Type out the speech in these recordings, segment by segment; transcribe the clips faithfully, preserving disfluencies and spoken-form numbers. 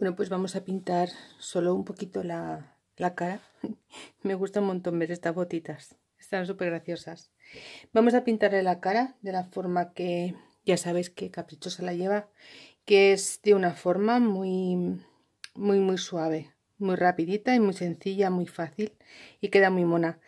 Bueno, pues vamos a pintar solo un poquito la, la cara. Me gusta un montón ver estas botitas, están súper graciosas. Vamos a pintarle la cara de la forma que ya sabéis que Caprichosa la lleva, que es de una forma muy, muy, muy suave, muy rapidita y muy sencilla, muy fácil, y queda muy mona.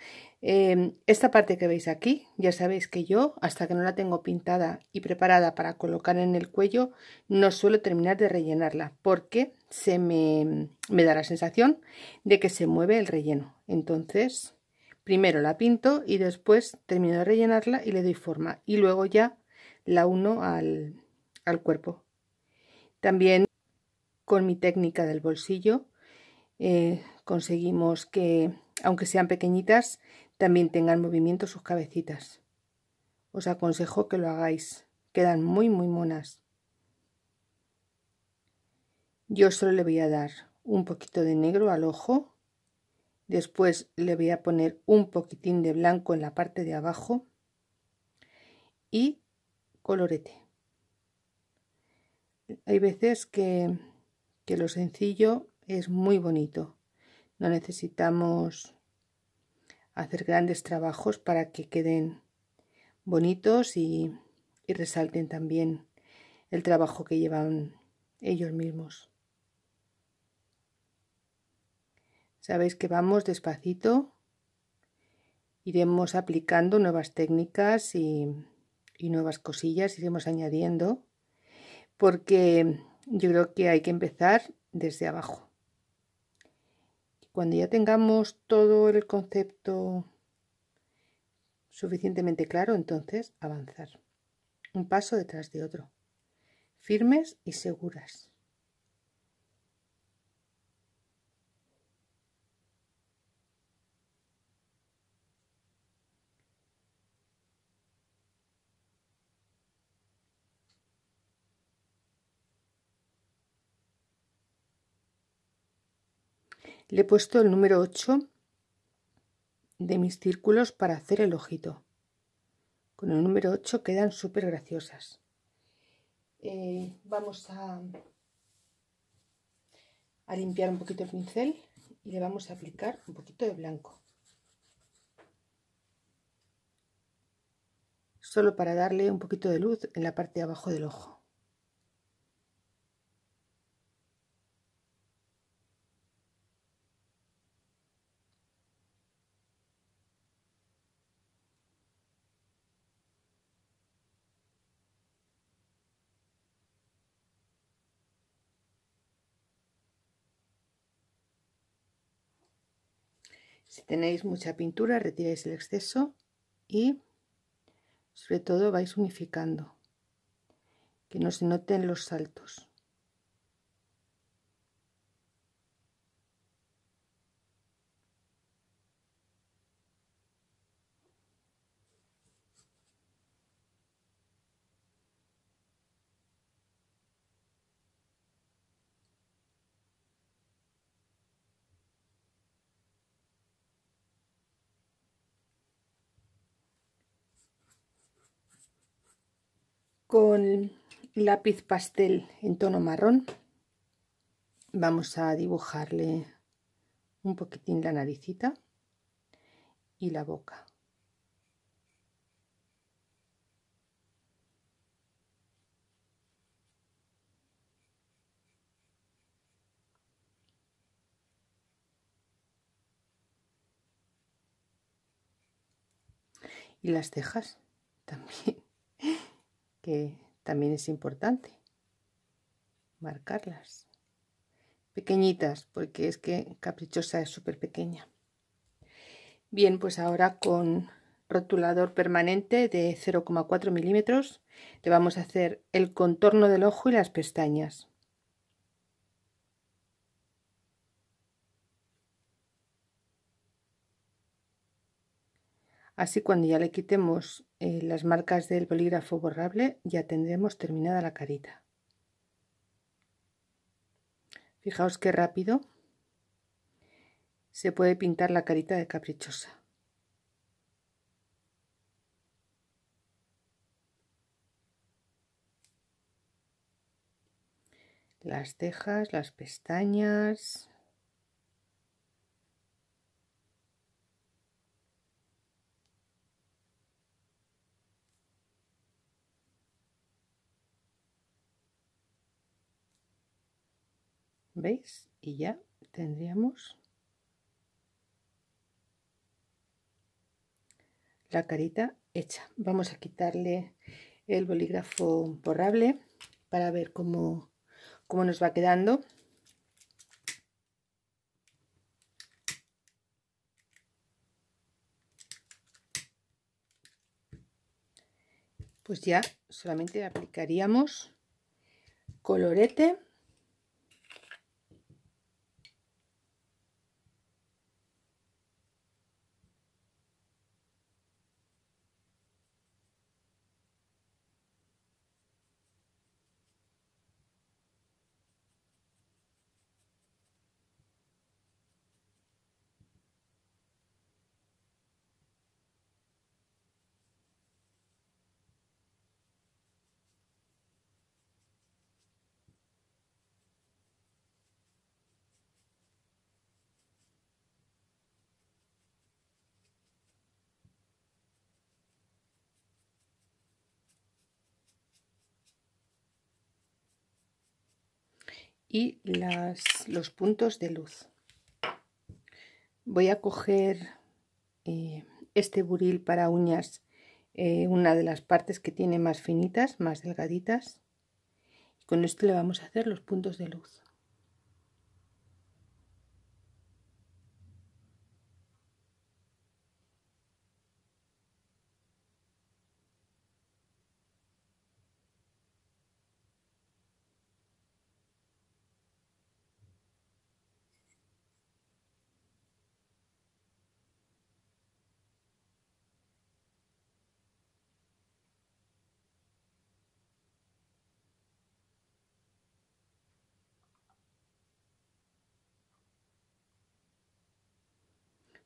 Eh, esta parte que veis aquí, ya sabéis que yo, hasta que no la tengo pintada y preparada para colocar en el cuello, no suelo terminar de rellenarla, porque se me, me da la sensación de que se mueve el relleno. Entonces, primero la pinto y después termino de rellenarla y le doy forma, y luego ya la uno al, al cuerpo. También con mi técnica del bolsillo Eh, conseguimos que, aunque sean pequeñitas, también tengan movimiento sus cabecitas. Os aconsejo que lo hagáis, quedan muy muy monas. Yo solo le voy a dar un poquito de negro al ojo, después le voy a poner un poquitín de blanco en la parte de abajo y colorete. Hay veces que, que lo sencillo es muy bonito, no necesitamos hacer grandes trabajos para que queden bonitos y, y resalten también el trabajo que llevan ellos mismos. Sabéis que vamos despacito, iremos aplicando nuevas técnicas y, y nuevas cosillas, iremos añadiendo, porque yo creo que hay que empezar desde abajo. Cuando ya tengamos todo el concepto suficientemente claro, entonces avanzar un paso detrás de otro, firmes y seguras. Le he puesto el número ocho de mis círculos para hacer el ojito. Con el número ocho quedan súper graciosas. Eh, vamos a, a limpiar un poquito el pincel y le vamos a aplicar un poquito de blanco. Solo para darle un poquito de luz en la parte de abajo del ojo. Si tenéis mucha pintura, retiráis el exceso y sobre todo vais unificando, que no se noten los saltos. Con lápiz pastel en tono marrón vamos a dibujarle un poquitín la naricita y la boca. Y las cejas también, que también es importante marcarlas pequeñitas, porque es que Caprichosa es súper pequeña. Bien, pues ahora con rotulador permanente de cero coma cuatro milímetros le vamos a hacer el contorno del ojo y las pestañas. Así, cuando ya le quitemos eh, las marcas del bolígrafo borrable, ya tendremos terminada la carita. Fijaos qué rápido se puede pintar la carita de Caprichosa. las cejas, las pestañas, ¿veis? Y ya tendríamos la carita hecha. Vamos a quitarle el bolígrafo borrable para ver cómo, cómo nos va quedando. Pues ya solamente aplicaríamos colorete. Y las, los puntos de luz. Voy a coger eh, este buril para uñas, eh, una de las partes que tiene más finitas, más delgaditas. Y con esto le vamos a hacer los puntos de luz.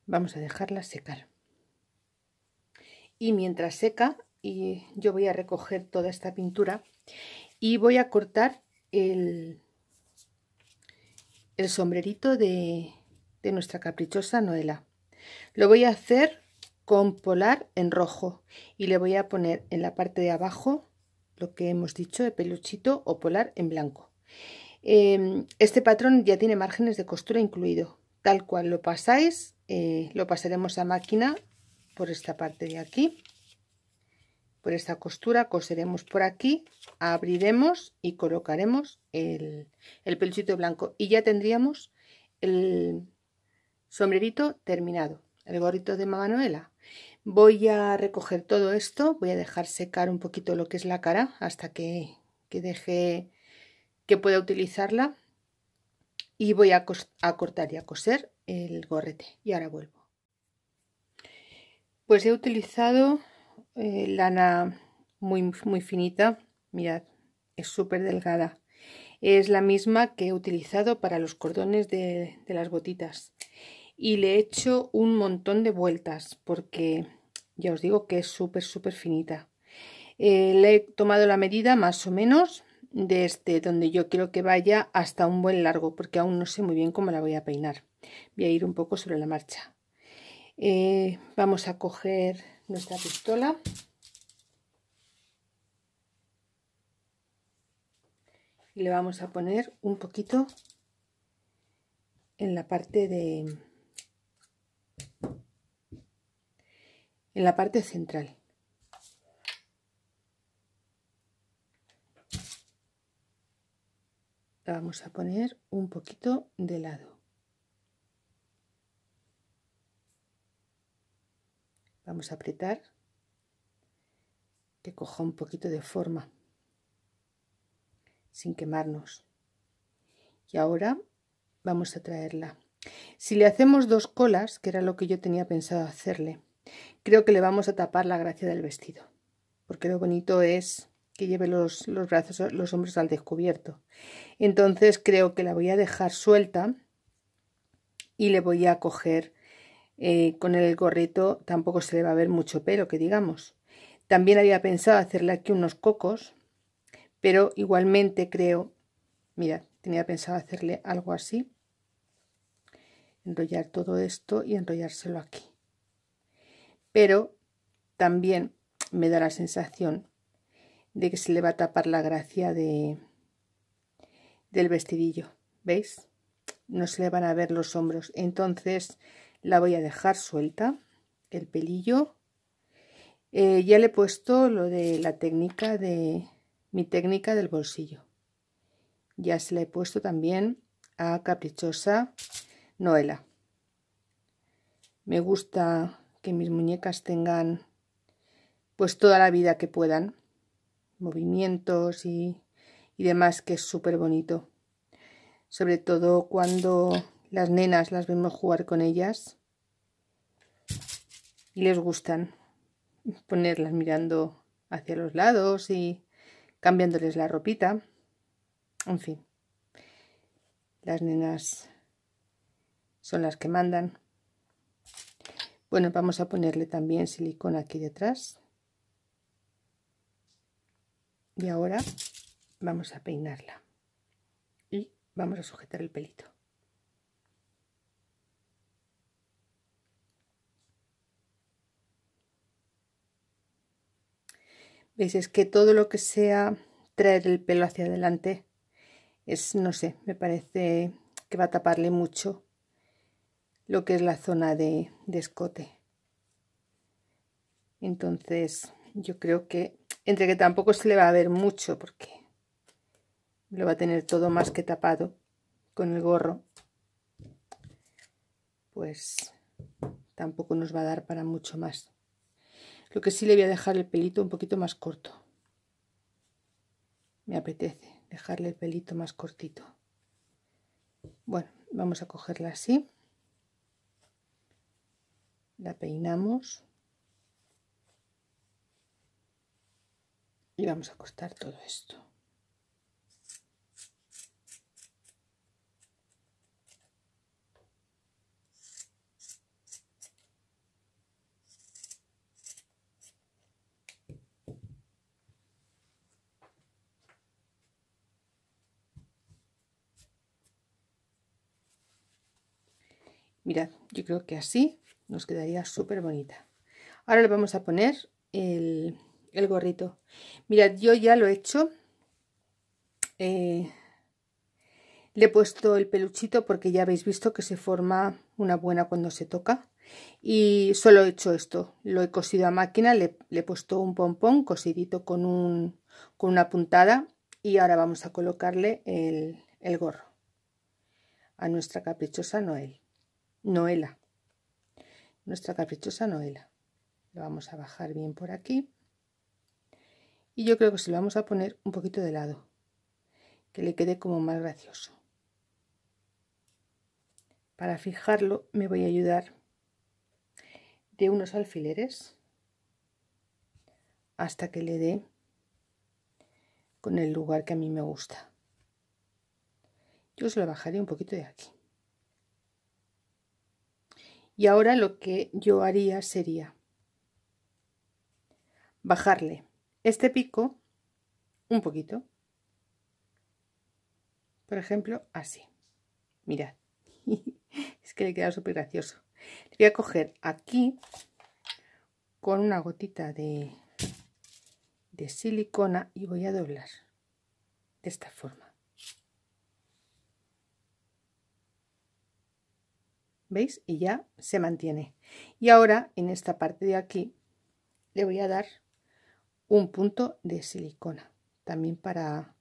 Vamos a dejarla secar. Y mientras seca, y yo voy a recoger toda esta pintura y voy a cortar el, el sombrerito de, de nuestra caprichosa Noela. Lo voy a hacer con polar en rojo y le voy a poner en la parte de abajo lo que hemos dicho de peluchito o polar en blanco. Eh, este patrón ya tiene márgenes de costura incluido. Tal cual lo pasáis, eh, lo pasaremos a máquina por esta parte de aquí, por esta costura, coseremos por aquí, abriremos y colocaremos el, el peluchito blanco y ya tendríamos el sombrerito terminado, el gorrito de Mamá Noela. Voy a recoger todo esto, voy a dejar secar un poquito lo que es la cara hasta que, que deje que pueda utilizarla. Y voy a, a cortar y a coser el gorrete. Y ahora vuelvo. Pues he utilizado eh, lana muy, muy finita. Mirad, es súper delgada. Es la misma que he utilizado para los cordones de, de las botitas. Y le he hecho un montón de vueltas porque ya os digo que es súper, súper finita. Eh, le he tomado la medida más o menos desde donde yo quiero que vaya hasta un buen largo, porque aún no sé muy bien cómo la voy a peinar. Voy a ir un poco sobre la marcha. Eh, vamos a coger nuestra pistola y le vamos a poner un poquito en la parte de en la parte central. La vamos a poner un poquito de lado. Vamos a apretar que coja un poquito de forma sin quemarnos. Y ahora vamos a traerla. Si le hacemos dos colas, que era lo que yo tenía pensado hacerle, creo que le vamos a tapar la gracia del vestido, porque lo bonito es que lleve los, los brazos, los hombros al descubierto. Entonces creo que la voy a dejar suelta y le voy a coger eh, con el gorrito. Tampoco se le va a ver mucho pelo, que digamos. También había pensado hacerle aquí unos cocos, pero igualmente creo Mirad, tenía pensado hacerle algo así, enrollar todo esto y enrollárselo aquí, pero también me da la sensación de que se le va a tapar la gracia de, del vestidillo, ¿veis? No se le van a ver los hombros, entonces la voy a dejar suelta, el pelillo. Eh, ya le he puesto lo de la técnica de mi técnica del bolsillo, ya se la he puesto también a Caprichosa Noela. Me gusta que mis muñecas tengan pues toda la vida que puedan, movimientos y, y demás, que es súper bonito, sobre todo cuando las nenas las vemos jugar con ellas y les gustan ponerlas mirando hacia los lados y cambiándoles la ropita. En fin, las nenas son las que mandan. Bueno, vamos a ponerle también silicona aquí detrás. Y ahora vamos a peinarla. Y vamos a sujetar el pelito. ¿Veis? Es que todo lo que sea traer el pelo hacia adelante es, no sé, me parece que va a taparle mucho lo que es la zona de, de escote. Entonces yo creo que entre que tampoco se le va a ver mucho porque lo va a tener todo más que tapado con el gorro, pues tampoco nos va a dar para mucho más. Lo que sí, le voy a dejar el pelito un poquito más corto, me apetece dejarle el pelito más cortito. Bueno, vamos a cogerla así. La peinamos y vamos a cortar todo esto. Mirad, yo creo que así nos quedaría súper bonita. Ahora le vamos a poner el, el gorrito. Mirad, yo ya lo he hecho. Eh, le he puesto el peluchito porque ya habéis visto que se forma una buena cuando se toca. Y solo he hecho esto. Lo he cosido a máquina, le, le he puesto un pompón cosidito con, un, con una puntada. Y ahora vamos a colocarle el, el gorro a nuestra caprichosa Noel, Noela. Nuestra caprichosa Noela. Lo vamos a bajar bien por aquí. Y yo creo que se lo vamos a poner un poquito de lado, que le quede como más gracioso. Para fijarlo me voy a ayudar de unos alfileres hasta que le dé con el lugar que a mí me gusta. Yo se lo bajaré un poquito de aquí. Y ahora lo que yo haría sería bajarle este pico un poquito. Por ejemplo, así. Mirad, es que le queda súper gracioso. Le voy a coger aquí con una gotita de, de silicona y voy a doblar de esta forma. ¿Veis? Y ya se mantiene. Y ahora en esta parte de aquí le voy a dar un punto de silicona también para,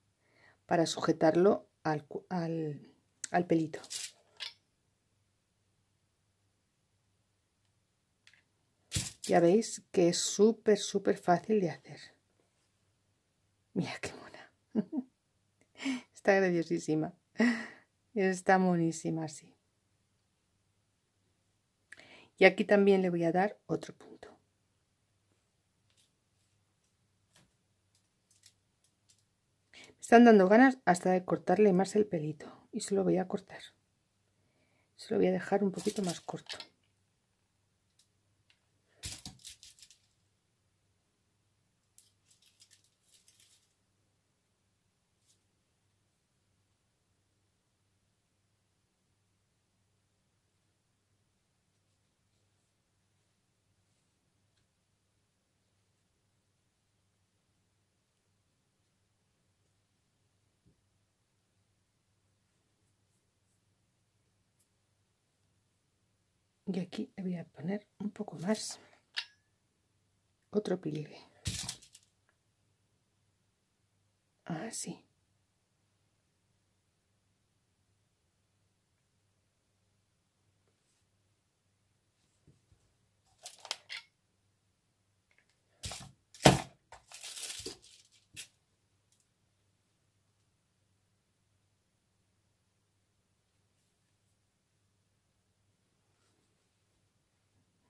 para sujetarlo al, al, al pelito. Ya veis que es súper súper fácil de hacer. Mira qué mona. Está graciosísima. Está monísima así. Y aquí también le voy a dar otro punto. Me están dando ganas hasta de cortarle más el pelito. Y se lo voy a cortar. Se lo voy a dejar un poquito más corto. y aquí le voy a poner un poco más, otro pliegue, así.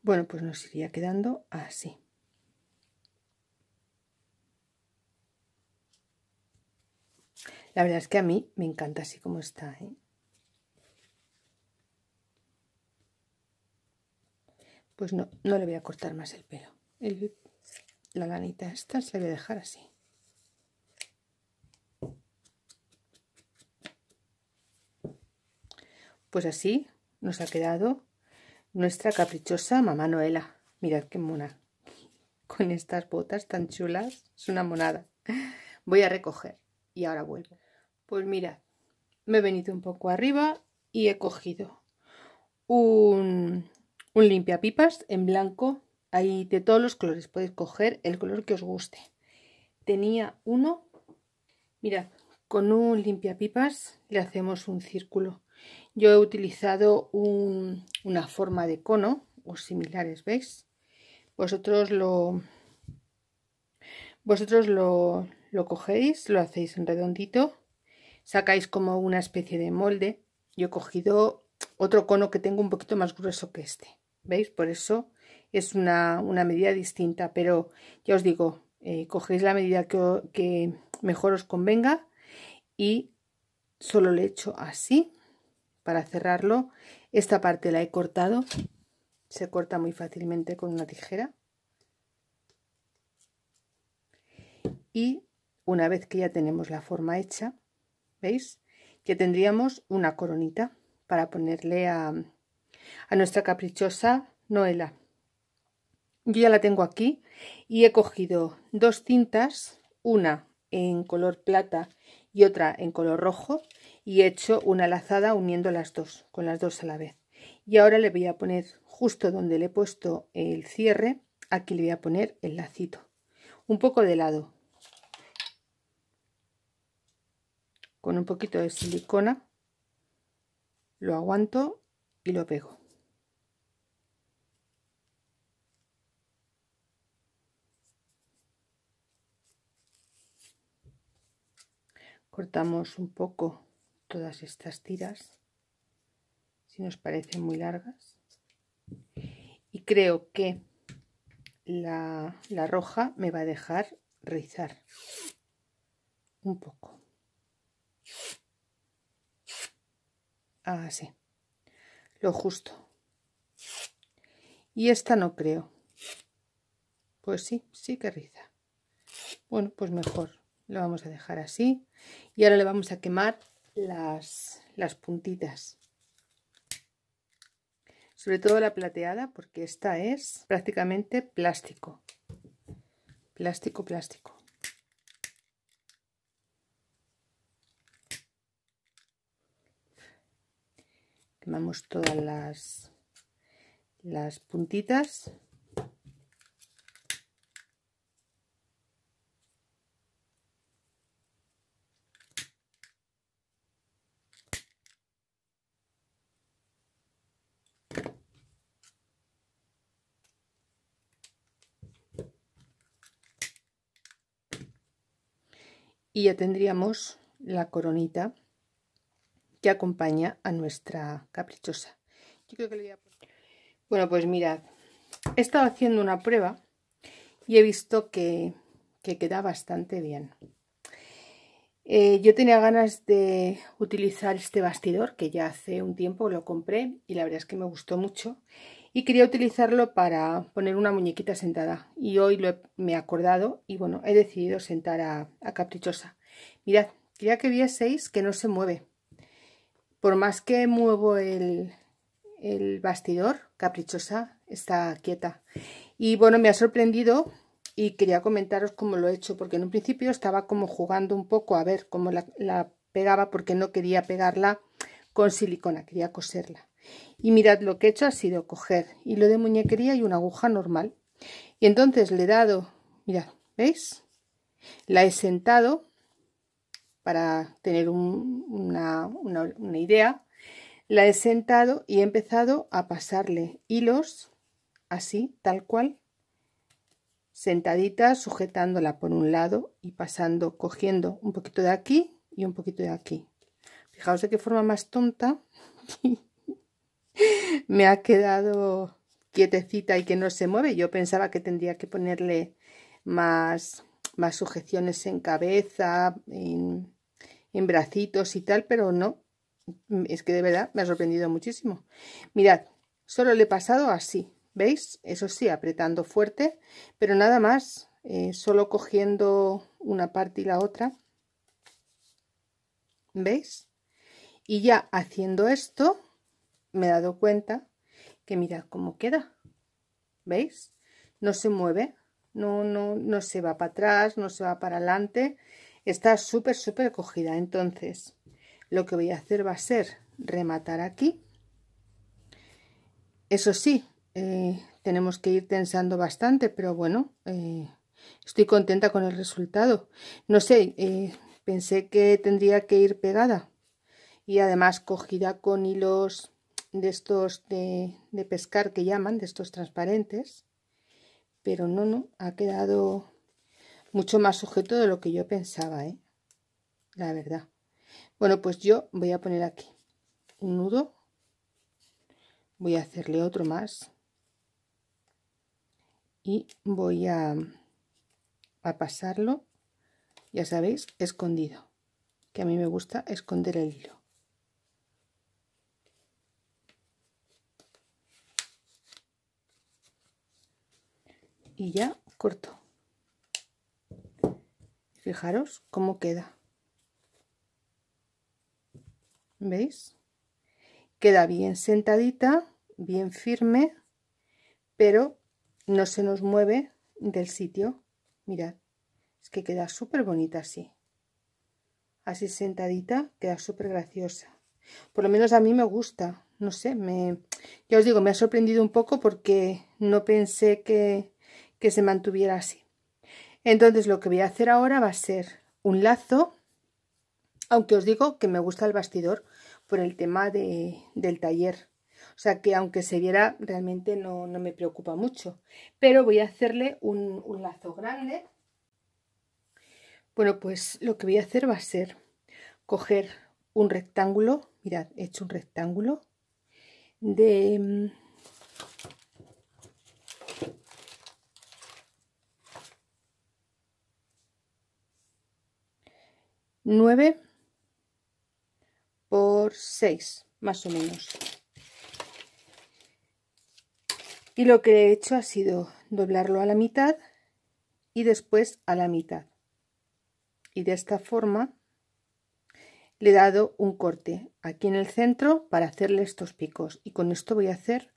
Bueno, pues nos iría quedando así. La verdad es que a mí me encanta así como está, ¿eh? Pues no, no le voy a cortar más el pelo. El, la lanita esta se la voy a dejar así. Pues así nos ha quedado nuestra caprichosa mamá Noela. Mirad qué mona. Con estas botas tan chulas. Es una monada. Voy a recoger y ahora vuelvo. Pues mirad. Me he venido un poco arriba y he cogido un, un limpiapipas en blanco. Ahí de todos los colores. Podéis coger el color que os guste. Tenía uno. Mirad. Con un limpiapipas le hacemos un círculo. Yo he utilizado un, una forma de cono o similares, ¿veis? Vosotros lo vosotros lo, lo cogéis, lo hacéis en redondito, sacáis como una especie de molde. Yo he cogido otro cono que tengo un poquito más grueso que este, ¿veis? Por eso es una, una medida distinta, pero ya os digo, eh, cogéis la medida que, que mejor os convenga y solo le echo así. Para cerrarlo, esta parte la he cortado, se corta muy fácilmente con una tijera. Y una vez que ya tenemos la forma hecha, ¿veis? Ya tendríamos una coronita para ponerle a, a nuestra caprichosa Noela. Yo ya la tengo aquí y he cogido dos cintas, una en color plata y otra en color rojo. Y he hecho una lazada uniendo las dos, con las dos a la vez. Y ahora le voy a poner, justo donde le he puesto el cierre, aquí le voy a poner el lacito. Un poco de lado. Con un poquito de silicona, lo aguanto y lo pego. Cortamos un poco todas estas tiras, si nos parecen muy largas, y creo que la, la roja me va a dejar rizar un poco, así, lo justo, y esta no creo, pues sí, sí que riza. Bueno, pues mejor, lo vamos a dejar así, y ahora le vamos a quemar Las, las puntitas, sobre todo la plateada, porque esta es prácticamente plástico plástico plástico quemamos todas las las puntitas. Y ya tendríamos la coronita que acompaña a nuestra caprichosa. Yo creo que le voy a poner. Bueno, pues mirad, he estado haciendo una prueba y he visto que, que queda bastante bien. Eh, yo tenía ganas de utilizar este bastidor, que ya hace un tiempo lo compré y la verdad es que me gustó mucho. Y quería utilizarlo para poner una muñequita sentada. Y hoy lo he, me he acordado y bueno, he decidido sentar a, a Caprichosa. Mirad, quería que vieseis que no se mueve. Por más que muevo el, el bastidor, Caprichosa está quieta. Y bueno, me ha sorprendido y quería comentaros cómo lo he hecho. Porque en un principio estaba como jugando un poco a ver cómo la, la pegaba, porque no quería pegarla con silicona, quería coserla. Y mirad, lo que he hecho ha sido coger hilo de muñequería y una aguja normal. Y entonces le he dado, mirad, ¿veis? La he sentado para tener un, una, una, una idea. La he sentado y he empezado a pasarle hilos así, tal cual, sentadita, sujetándola por un lado y pasando, cogiendo un poquito de aquí y un poquito de aquí. Fijaos de qué forma más tonta me ha quedado quietecita y que no se mueve. Yo pensaba que tendría que ponerle más, más sujeciones en cabeza, en, en bracitos y tal, pero no. Es que de verdad me ha sorprendido muchísimo. Mirad, solo le he pasado así, ¿veis? Eso sí, apretando fuerte, pero nada más, eh, solo cogiendo una parte y la otra, ¿veis? Y ya haciendo esto me he dado cuenta que mirad cómo queda, ¿veis? No se mueve, no, no, no se va para atrás, no se va para adelante, está súper súper cogida. Entonces lo que voy a hacer va a ser rematar aquí. Eso sí, eh, tenemos que ir tensando bastante, pero bueno, eh, estoy contenta con el resultado. No sé, eh, pensé que tendría que ir pegada y además cogida con hilos de estos de, de pescar que llaman, de estos transparentes, pero no, no, ha quedado mucho más sujeto de lo que yo pensaba, ¿eh? La verdad. Bueno, pues yo voy a poner aquí un nudo, voy a hacerle otro más y voy a, a pasarlo, ya sabéis, escondido, que a mí me gusta esconder el hilo. Y ya corto. Fijaros cómo queda. ¿Veis? Queda bien sentadita, bien firme, pero no se nos mueve del sitio. Mirad, es que queda súper bonita así. Así sentadita, queda súper graciosa. Por lo menos a mí me gusta. No sé, me, ya os digo, me ha sorprendido un poco porque no pensé que, que se mantuviera así. Entonces lo que voy a hacer ahora va a ser un lazo. Aunque os digo que me gusta el bastidor por el tema de, del taller. O sea que aunque se viera realmente no, no me preocupa mucho. Pero voy a hacerle un, un lazo grande. Bueno, pues lo que voy a hacer va a ser coger un rectángulo. Mirad, he hecho un rectángulo de... nueve por seis más o menos, y lo que he hecho ha sido doblarlo a la mitad y después a la mitad, y de esta forma le he dado un corte aquí en el centro para hacerle estos picos, y con esto voy a hacer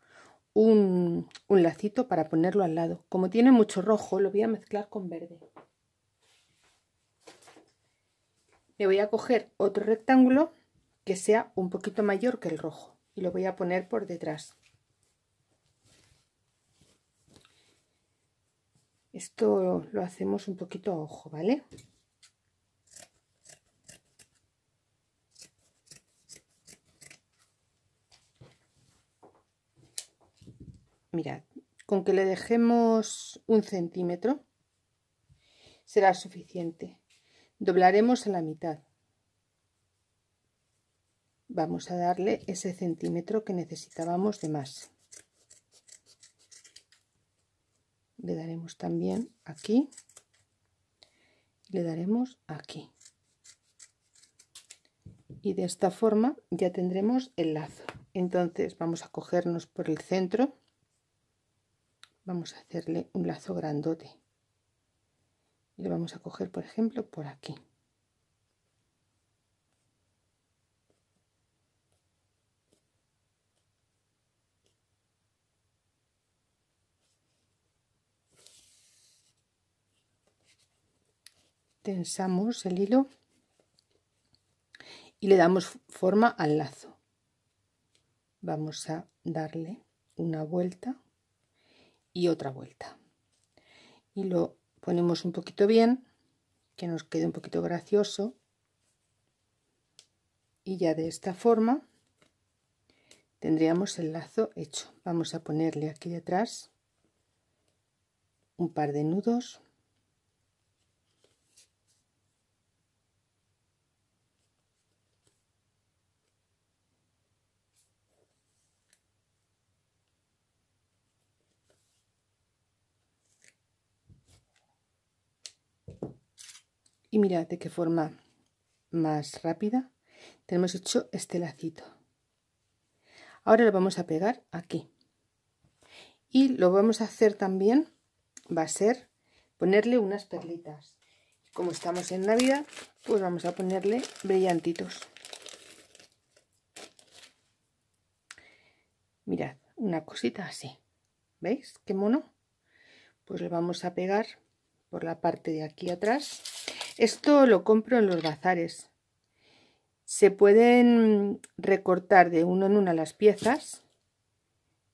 un, un lacito para ponerlo al lado. Como tiene mucho rojo, lo voy a mezclar con verde. Le voy a coger otro rectángulo que sea un poquito mayor que el rojo y lo voy a poner por detrás. Esto lo hacemos un poquito a ojo, ¿vale? Mirad, con que le dejemos un centímetro será suficiente. Doblaremos a la mitad. Vamos a darle ese centímetro que necesitábamos de más. Le daremos también aquí. Le daremos aquí. Y de esta forma ya tendremos el lazo. Entonces vamos a cogernos por el centro. Vamos a hacerle un lazo grandote. Y lo vamos a coger, por ejemplo, por aquí. Tensamos el hilo y le damos forma al lazo. vamos a darle una vuelta y otra vuelta y lo ponemos un poquito bien, que nos quede un poquito gracioso, y ya de esta forma tendríamos el lazo hecho. Vamos a ponerle aquí detrás un par de nudos y mirad de qué forma más rápida tenemos hecho este lacito. Ahora lo vamos a pegar aquí y lo vamos a hacer también, va a ser ponerle unas perlitas. Como estamos en Navidad, pues vamos a ponerle brillantitos. Mirad, una cosita así, ¿veis? ¿Qué mono? Pues lo vamos a pegar por la parte de aquí atrás. Esto lo compro en los bazares. Se pueden recortar de uno en una las piezas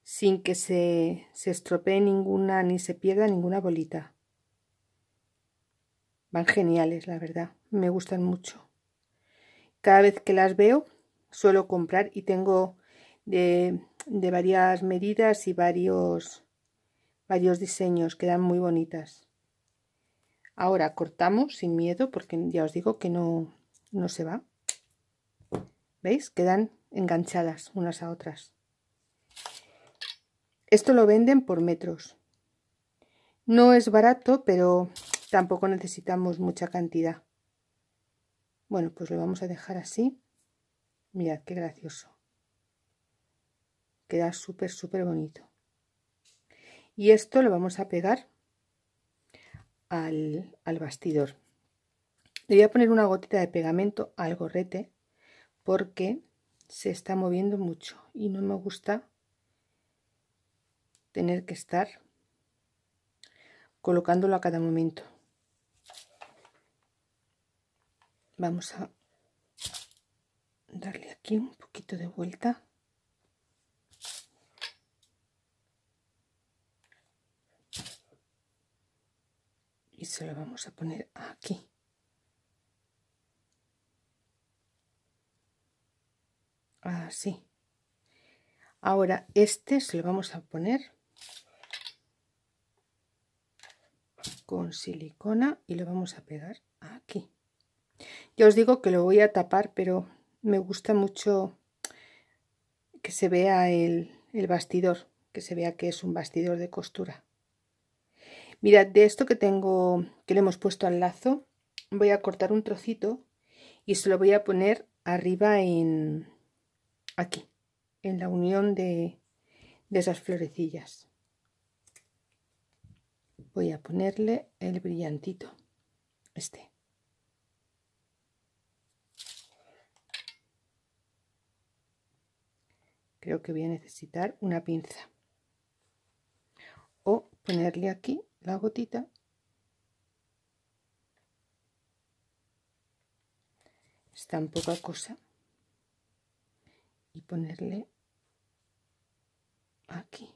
sin que se, se estropee ninguna ni se pierda ninguna bolita. Van geniales, la verdad. Me gustan mucho. Cada vez que las veo suelo comprar y tengo de, de varias medidas y varios, varios diseños. Quedan muy bonitas. Ahora cortamos sin miedo porque ya os digo que no, no se va. ¿Veis? Quedan enganchadas unas a otras. Esto lo venden por metros. No es barato, pero tampoco necesitamos mucha cantidad. Bueno, pues lo vamos a dejar así. Mirad qué gracioso. Queda súper, súper bonito. Y esto lo vamos a pegar Al, al bastidor. Le voy a poner una gotita de pegamento al gorrete porque se está moviendo mucho y no me gusta tener que estar colocándolo a cada momento. Vamos a darle aquí un poquito de vuelta. Y se lo vamos a poner aquí. Así. Ahora este se lo vamos a poner con silicona y lo vamos a pegar aquí. Ya os digo que lo voy a tapar, pero me gusta mucho que se vea el, el bastidor, que se vea que es un bastidor de costura. Mirad, de esto que tengo, que le hemos puesto al lazo, voy a cortar un trocito y se lo voy a poner arriba en aquí, en la unión de, de esas florecillas. Voy a ponerle el brillantito, este. Creo que voy a necesitar una pinza. O ponerle aquí la gotita es tan poca cosa y ponerle aquí.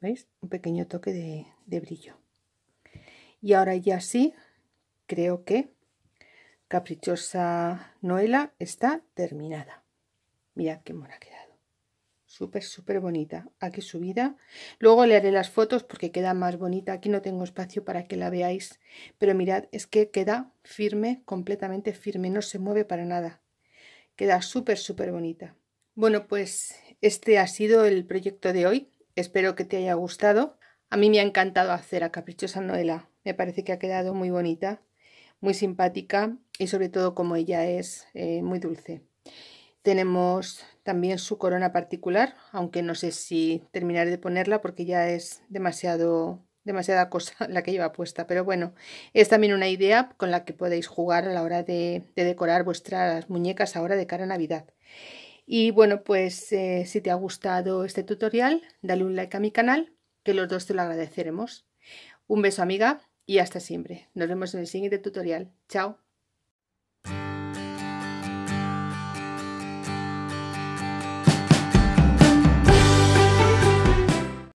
¿Veis? Un pequeño toque de, de brillo. Y ahora ya sí, creo que Caprichosa Noela está terminada. Mirad qué mona ha quedado. Súper, súper bonita. Aquí subida. Luego le haré las fotos porque queda más bonita. Aquí no tengo espacio para que la veáis. Pero mirad, es que queda firme, completamente firme. No se mueve para nada. Queda súper, súper bonita. Bueno, pues este ha sido el proyecto de hoy. Espero que te haya gustado. A mí me ha encantado hacer a Caprichosa Noela. Me parece que ha quedado muy bonita, muy simpática y sobre todo como ella es, eh, muy dulce. Tenemos también su corona particular, aunque no sé si terminaré de ponerla porque ya es demasiado, demasiada cosa la que lleva puesta. Pero bueno, es también una idea con la que podéis jugar a la hora de, de decorar vuestras muñecas ahora de cara a Navidad. Y bueno, pues eh, si te ha gustado este tutorial, dale un like a mi canal, que los dos te lo agradeceremos. Un beso, amiga, y hasta siempre. Nos vemos en el siguiente tutorial. Chao.